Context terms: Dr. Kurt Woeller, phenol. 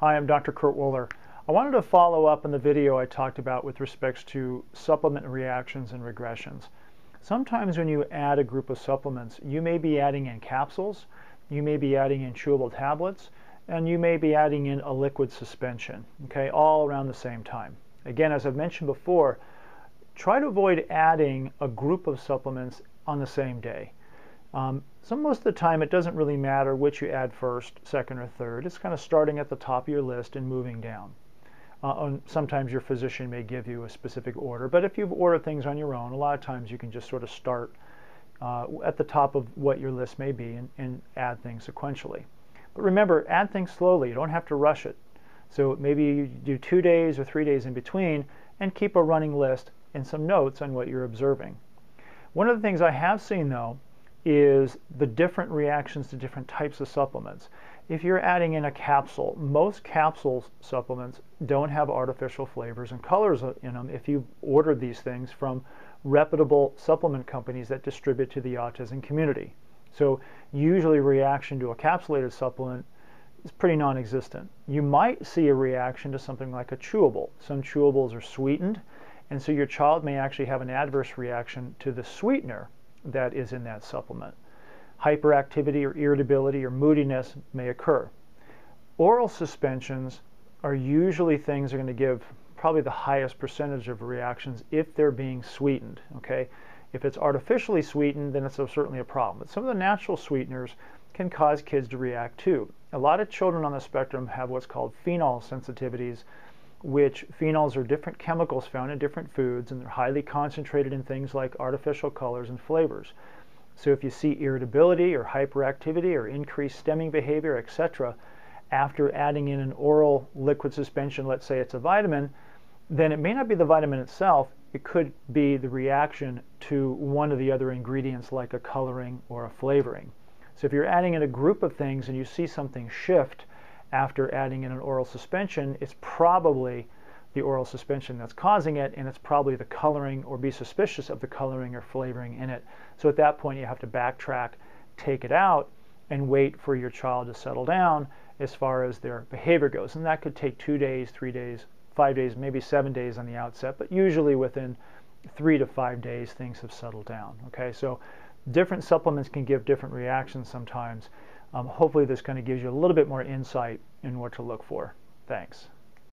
Hi, I'm Dr. Kurt Woeller. I wanted to follow up on the video I talked about with respect to supplement reactions and regressions. Sometimes when you add a group of supplements, you may be adding in capsules, you may be adding in chewable tablets, and you may be adding in a liquid suspension, okay, all around the same time. Again, as I've mentioned before, try to avoid adding a group of supplements on the same day. So most of the time it doesn't really matter which you add first, second, or third. It's kind of starting at the top of your list and moving down. Sometimes your physician may give you a specific order, but if you've ordered things on your own, a lot of times you can just sort of start at the top of what your list may be and add things sequentially. But remember, add things slowly. You don't have to rush it. So maybe you do 2 days or 3 days in between and keep a running list and some notes on what you're observing. One of the things I have seen, though, is the different reactions to different types of supplements. If you're adding in a capsule, most capsule supplements don't have artificial flavors and colors in them if you ordered these things from reputable supplement companies that distribute to the autism community. So usually reaction to a capsulated supplement is pretty non-existent. You might see a reaction to something like a chewable. Some chewables are sweetened, and so your child may actually have an adverse reaction to the sweetener that is in that supplement. Hyperactivity or irritability or moodiness may occur. Oral suspensions are usually things that are going to give probably the highest percentage of reactions if they're being sweetened. Okay? If it's artificially sweetened, then it's certainly a problem. But some of the natural sweeteners can cause kids to react too. A lot of children on the spectrum have what's called phenol sensitivities, which phenols are different chemicals found in different foods, and they're highly concentrated in things like artificial colors and flavors. So if you see irritability or hyperactivity or increased stemming behavior, etc., after adding in an oral liquid suspension, let's say it's a vitamin, then it may not be the vitamin itself. It could be the reaction to one of the other ingredients like a coloring or a flavoring. So if you're adding in a group of things and you see something shift after adding in an oral suspension, it's probably the oral suspension that's causing it, and it's probably the coloring, or be suspicious of the coloring or flavoring in it. So at that point you have to backtrack, take it out, and wait for your child to settle down as far as their behavior goes. And that could take 2 days, 3 days, 5 days, maybe 7 days on the outset, but usually within 3 to 5 days things have settled down. Okay, so different supplements can give different reactions sometimes. Hopefully this kind of gives you a little bit more insight in what to look for. Thanks.